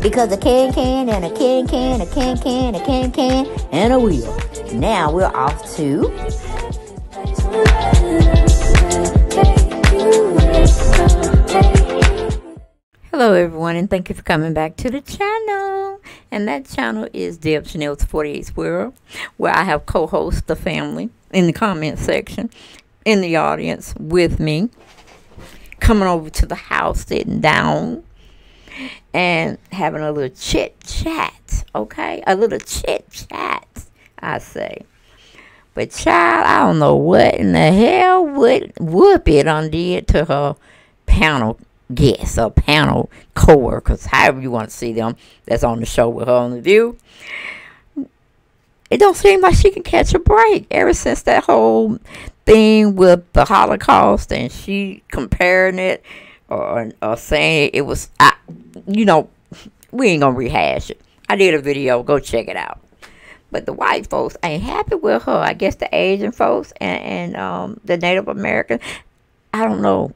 Because a can, and a can, a can, a can, and a wheel. Now we're off to... Hello, everyone, and thank you for coming back to the channel. And that channel is DebShanel48World, where I have co-host the family in the comment section, in the audience with me, coming over to the house, sitting down, and having a little chit-chat, okay? A little chit-chat, I say. But, child, I don't know what in the hell Whoopi done did to her panel guests or panel co-workers, however you want to see them, that's on the show with her on The View. It don't seem like she can catch a break ever since that whole thing with the Holocaust and she comparing it or saying it was... you know, we ain't gonna rehash it. I did a video. Go check it out. But the white folks ain't happy with her. I guess the Asian folks and the Native Americans. I don't know.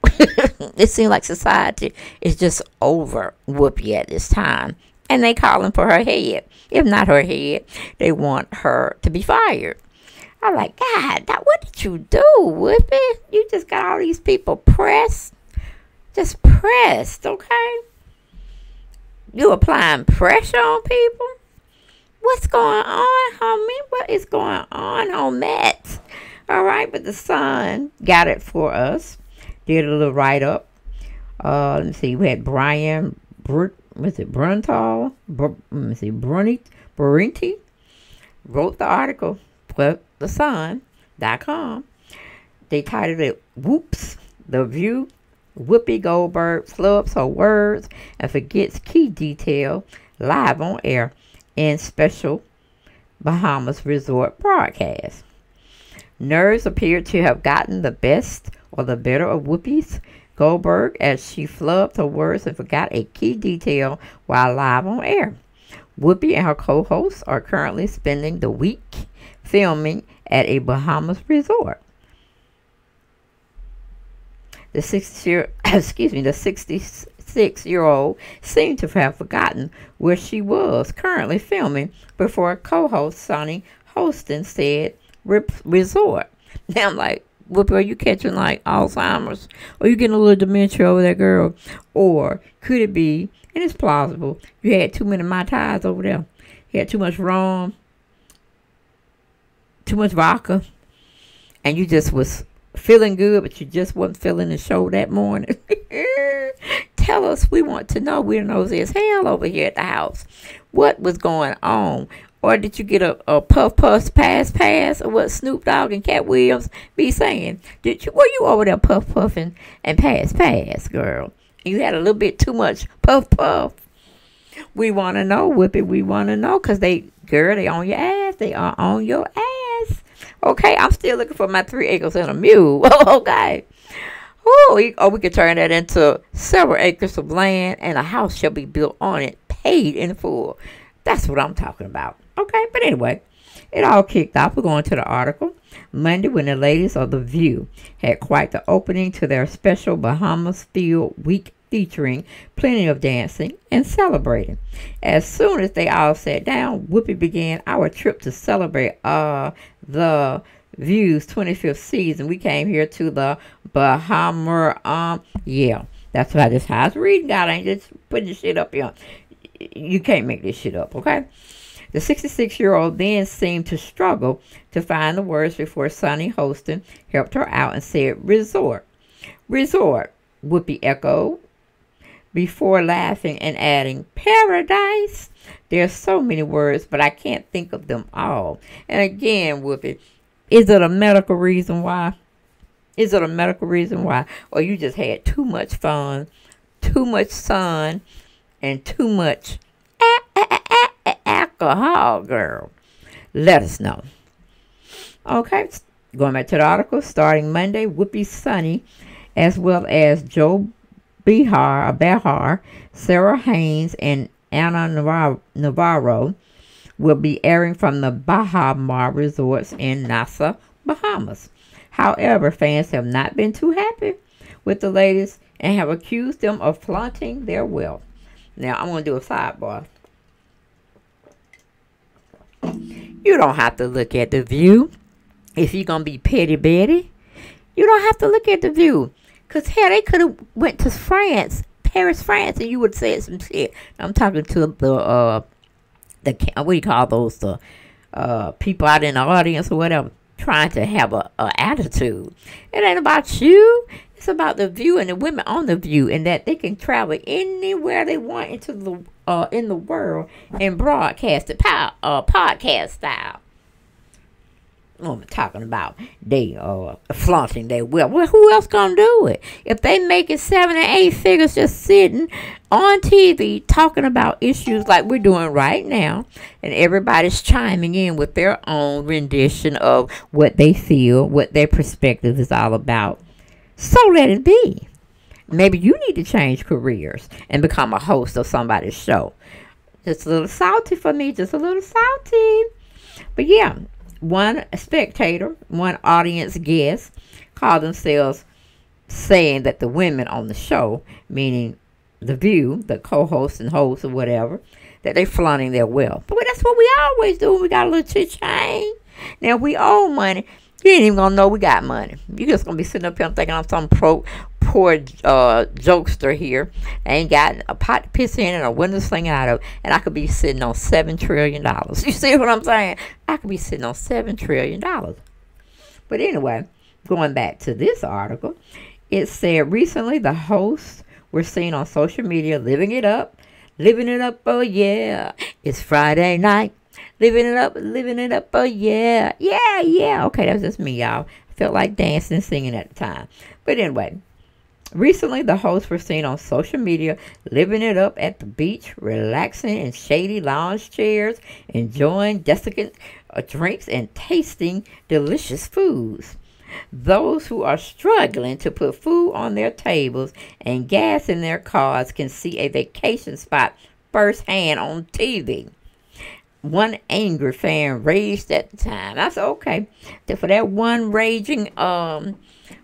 It seems like society is just over Whoopi at this time. And they calling for her head. If not her head, they want her to be fired. I'm like, God, what did you do, Whoopi? You just got all these people pressed. Just pressed, okay? You applying pressure on people? What's going on, homie? What is going on, homette? All right, but The Sun got it for us. Did a little write-up. Let me see. We had Brian Bruntal. Brunty wrote the article for thesun.com. They titled it, Whoops, The View. Whoopi Goldberg flubs her words and forgets key detail live on air in special Bahamas resort broadcast. Nerves appear to have gotten the best or the better of Whoopi's Goldberg as she flubbed her words and forgot a key detail while live on air. Whoopi and her co-hosts are currently spending the week filming at a Bahamas resort. The 66-year-old seemed to have forgotten where she was currently filming before co-host Sonny Hostin said resort. Now I'm like, Whoopi, are you catching like Alzheimer's? Are you getting a little dementia over that girl? Or could it be, and it's plausible, you had too many Mai Tais over there. You had too much rum, too much vodka, and you just was feeling good, but you just wasn't feeling the show that morning. Tell us, we want to know. We're nosy as hell over here at the house. What was going on? Or did you get a puff pass, or what Snoop Dogg and Kat Williams be saying? Were you over there puffing and pass, girl? You had a little bit too much puff. We want to know, Whoopi. We want to know, because they on your ass. They are on your ass. Okay, I'm still looking for my 3 acres and a mule. Okay. Ooh, or we could turn that into several acres of land and a house shall be built on it, paid in full. That's what I'm talking about. Okay, but anyway, it all kicked off. We're going to the article. Monday, when the ladies of The View had quite the opening to their special Bahamas Field Week featuring plenty of dancing and celebrating. As soon as they all sat down, Whoopi began our trip to celebrate The View's 25th season. We came here to the Baha Mar. Yeah, that's why this house reading. God, I ain't just putting this shit up here. You can't make this shit up, okay? The 66-year-old then seemed to struggle to find the words before Sonny Hostin helped her out and said, resort, Whoopi echoed, before laughing and adding, paradise. There's so many words, but I can't think of them all. And again, Whoopi, is it a medical reason why? Is it a medical reason why? Or you just had too much fun, too much sun, and too much alcohol, girl? Let us know. Okay, going back to the article, starting Monday, Whoopi, Sonny, as well as Joe Behar, Sarah Haynes, and Ana Navarro will be airing from the Baha Mar resorts in Nassau, Bahamas. However, fans have not been too happy with the ladies and have accused them of flaunting their wealth. Now, I'm going to do a sidebar. You don't have to look at The View if you're going to be petty Betty. You don't have to look at The View. Because, hell, they could have went to France, Paris, France, and you would have said some shit. I'm talking to the what do you call those, the people out in the audience or whatever, trying to have a attitude. It ain't about you. It's about The View and the women on The View, and that they can travel anywhere they want into the in the world and broadcast it, podcast style. Oh, I'm talking about they flaunting their wealth. Well, who else gonna do it? If they making 7 and 8 figures just sitting on TV talking about issues like we're doing right now, and everybody's chiming in with their own rendition of what they feel, what their perspective is all about. So let it be. Maybe you need to change careers and become a host of somebody's show. Just a little salty for me, just a little salty. But yeah, one spectator, one audience guest, called themselves saying that the women on the show, meaning The View, the co-host and host or whatever, that they flaunting their wealth. But that's what we always do when we got a little chit-chain. Now, we owe money. You ain't even gonna know we got money. You just gonna be sitting up here thinking I'm some poor jokester here. I ain't got a pot to piss in and a window to sling out of, and I could be sitting on $7 trillion. You see what I'm saying? I could be sitting on $7 trillion. But anyway, going back to this article, it said recently the hosts were seen on social media living it up, oh yeah. It's Friday night. Living it up, oh yeah, yeah, yeah. Okay, that was just me, y'all. I felt like dancing and singing at the time. But anyway, recently the hosts were seen on social media living it up at the beach, relaxing in shady lounge chairs, enjoying desiccant drinks, and tasting delicious foods. Those who are struggling to put food on their tables and gas in their cars can see a vacation spot firsthand on TV. One angry fan raged at the time. I said, okay, for that one raging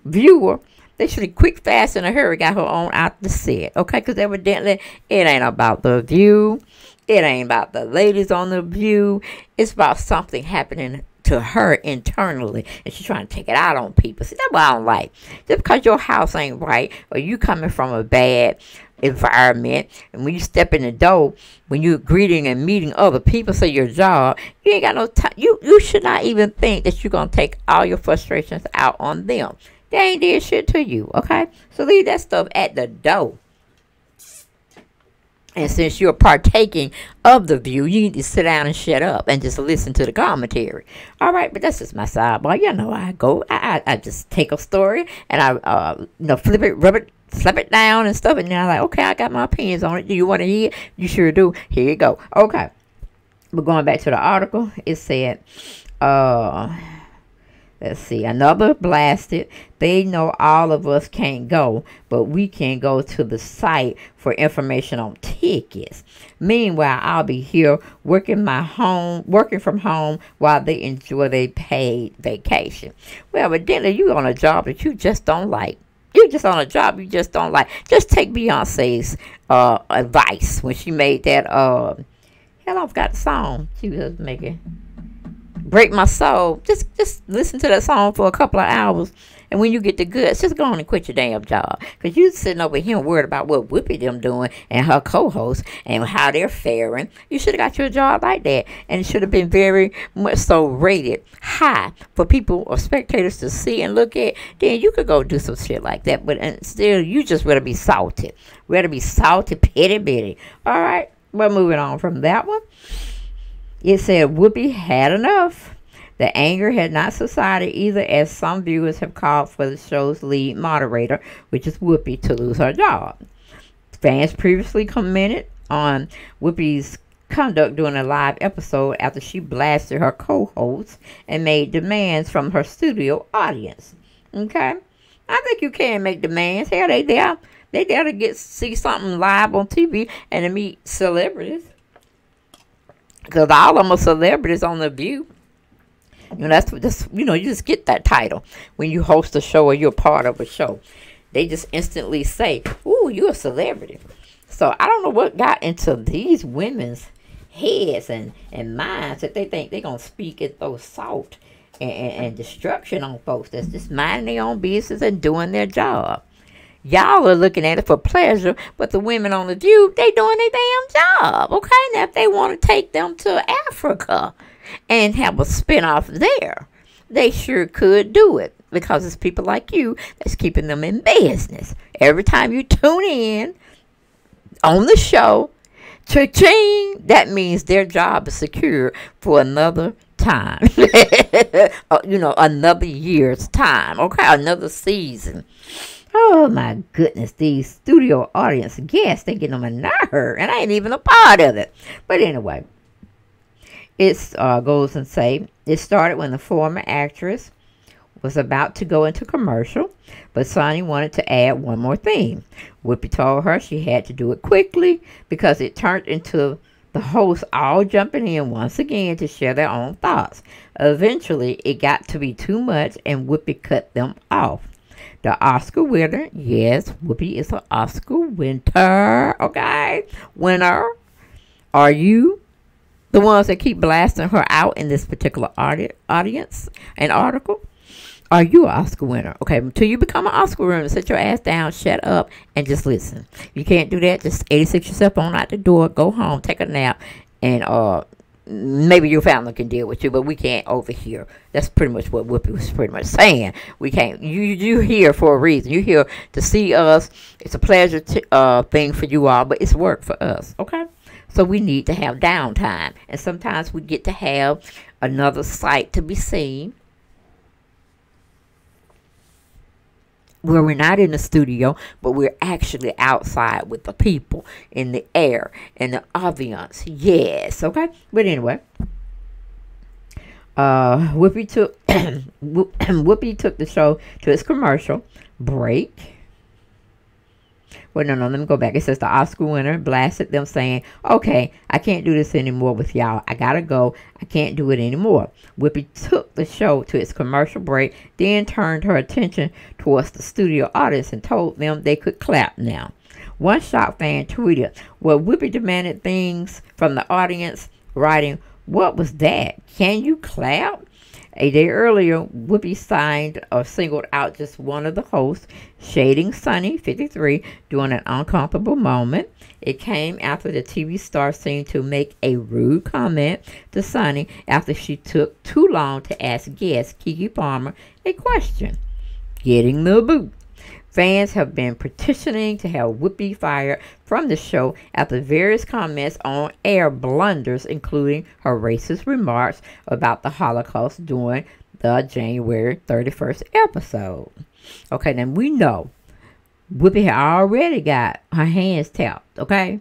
viewer, they should have quick, fast, in a hurry got her on out the set, okay? Because evidently, it ain't about The View. It ain't about the ladies on The View. It's about something happening to her internally, and she's trying to take it out on people. See, that's what I don't like. Just because your house ain't right, or you coming from a bad environment, and when you step in the door, when you're greeting and meeting other people, say your job, you ain't got no time. You should not even think that you're gonna take all your frustrations out on them. They ain't did shit to you, okay? So leave that stuff at the door. And since you're partaking of The View, you need to sit down and shut up and just listen to the commentary. All right, but that's just my sidebar. You know, I just take a story and I you know, flip it, rub it, slap it down and stuff, and then I'm like, okay, I got my opinions on it. Do you want to hear it? You sure do. Here you go. Okay. But going back to the article, it said, let's see, another blasted. They know all of us can't go, but we can go to the site for information on tickets. Meanwhile, I'll be here working from home while they enjoy their paid vacation. Well, but then you on a job that you just don't like. You're just on a job you just don't like. Just take Beyonce's advice when she made that hell, I forgot the song she was making, Break My Soul. Just listen to that song for a couple of hours, and when you get the goods, just go on and quit your damn job, because you sitting over here worried about what Whoopi them doing and her co-hosts and how they're faring. You should have got your job like that, and it should have been very much so rated high for people or spectators to see and look at. Then you could go do some shit like that, but still, you just rather be salty. Rather be salty, petty bitty. All right, we're moving on from that one. It said Whoopi had enough. The anger had not subsided either, as some viewers have called for the show's lead moderator, which is Whoopi, to lose her job. Fans previously commented on Whoopi's conduct during a live episode after she blasted her co-hosts and made demands from her studio audience. Okay? I think you can make demands. Hell, they there. They there to see something live on TV and to meet celebrities. Because all of them are celebrities on The View. You know, that's what this, you know, you just get that title when you host a show or you're part of a show. They just instantly say, ooh, you're a celebrity. So I don't know what got into these women's heads and minds that they think they're going to speak and throw salt and destruction on folks that's just minding their own business and doing their job. Y'all are looking at it for pleasure, but the women on The View, they doing their damn job, okay? Now, if they want to take them to Africa and have a spinoff there, they sure could do it, because it's people like you that's keeping them in business. Every time you tune in on the show, cha-ching, that means their job is secure for another time. You know, another year's time, okay? Another season. Oh, my goodness, these studio audience guests, they getting on my nerve, and I ain't even a part of it. But anyway, it goes and say, it started when the former actress was about to go into commercial, but Sonny wanted to add one more thing. Whoopi told her she had to do it quickly because it turned into the hosts all jumping in once again to share their own thoughts. Eventually, it got to be too much, and Whoopi cut them off. The Oscar winner, yes, Whoopi is an Oscar winner, okay? Winner, are you the ones that keep blasting her out in this particular audience and article? Are you an Oscar winner? Okay, until you become an Oscar winner, sit your ass down, shut up, and just listen. If you can't do that, just 86 yourself on out the door, go home, take a nap, and maybe your family can deal with you, but we can't over here. That's pretty much what Whoopi was pretty much saying. We can't. You're here for a reason. You're here to see us. It's a pleasure thing for you all, but it's work for us, okay? So we need to have downtime, and sometimes we get to have another sight to be seen, where we're not in the studio, but we're actually outside with the people in the air and the ambiance. Yes, okay. But anyway, Whoopi took the show to its commercial break. Well, no, let me go back. It says the Oscar winner blasted them saying, okay, I can't do this anymore with y'all. I gotta go. I can't do it anymore. Whoopi took the show to its commercial break, then turned her attention towards the studio audience and told them they could clap now. One shocked fan tweeted, well, Whoopi demanded things from the audience, writing, what was that? Can you clap? A day earlier, Whoopi singled out just one of the hosts, shading Sonny, 53, during an uncomfortable moment. It came after the TV star seemed to make a rude comment to Sonny after she took too long to ask guest Keke Palmer a question. Getting the boot. Fans have been petitioning to have Whoopi fired from the show after various comments on air blunders, including her racist remarks about the Holocaust during the January 31st episode. Okay, then we know Whoopi had already got her hands tapped, okay?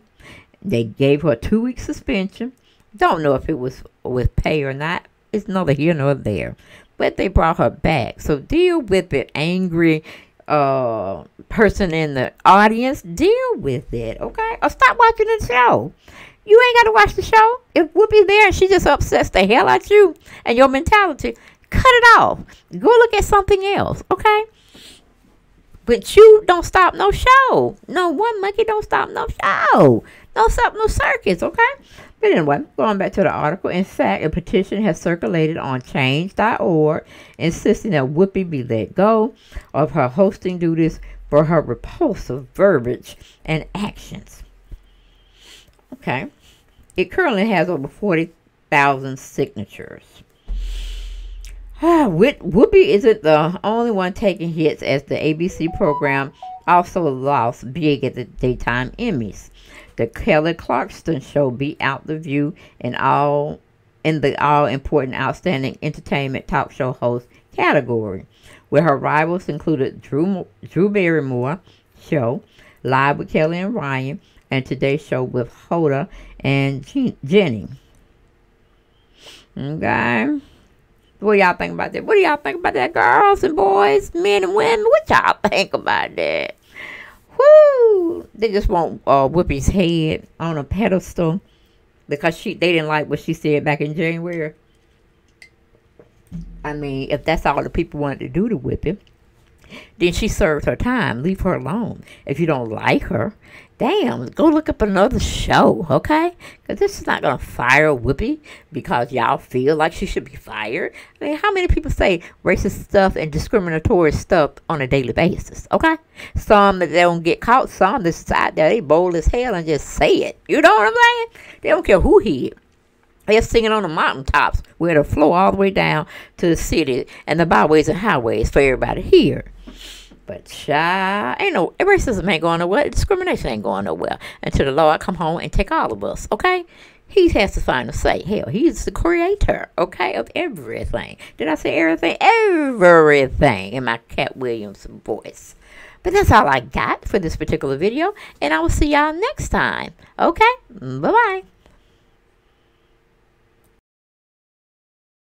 They gave her a 2-week suspension. Don't know if it was with pay or not. It's neither here nor there. But they brought her back. So deal with it, angry person in the audience, deal with it, okay? Or stop watching the show. You ain't got to watch the show. If Whoopi there and she just upsets the hell out you and your mentality, cut it off. Go look at something else, okay? But you don't stop no show. No one monkey don't stop no show. Don't stop no circus, okay? But anyway, going back to the article, in fact, a petition has circulated on change.org insisting that Whoopi be let go of her hosting duties for her repulsive verbiage and actions. Okay. It currently has over 40,000 signatures. Whoopi isn't the only one taking hits, as the ABC program also lost big at the Daytime Emmys. The Kelly Clarkson Show beat out The View in the all-important Outstanding Entertainment Talk Show Host category, where her rivals included Drew Barrymore Show, Live with Kelly and Ryan, and Today's Show with Hoda and Jenny. Okay? What do y'all think about that? What do y'all think about that, girls and boys, men and women? What y'all think about that? Woo! They just want Whoopi's head on a pedestal because they didn't like what she said back in January. I mean, if that's all the people wanted to do to Whoopi, then she served her time. Leave her alone. If you don't like her, damn, go look up another show, okay? Because this is not going to fire Whoopi because y'all feel like she should be fired. I mean, how many people say racist stuff and discriminatory stuff on a daily basis, okay? Some that don't get caught, some that side there, they bold as hell and just say it. You know what I'm saying? They don't care who he is. They're singing on the mountaintops where the floor all the way down to the city and the byways and highways for everybody here. But child, ain't no racism ain't going nowhere. Discrimination ain't going nowhere until the Lord come home and take all of us, okay? He has the final say. Hell, he's the creator, okay, of everything. Did I say everything? Everything in my Cat Williams voice. But that's all I got for this particular video, and I will see y'all next time, okay? Bye-bye.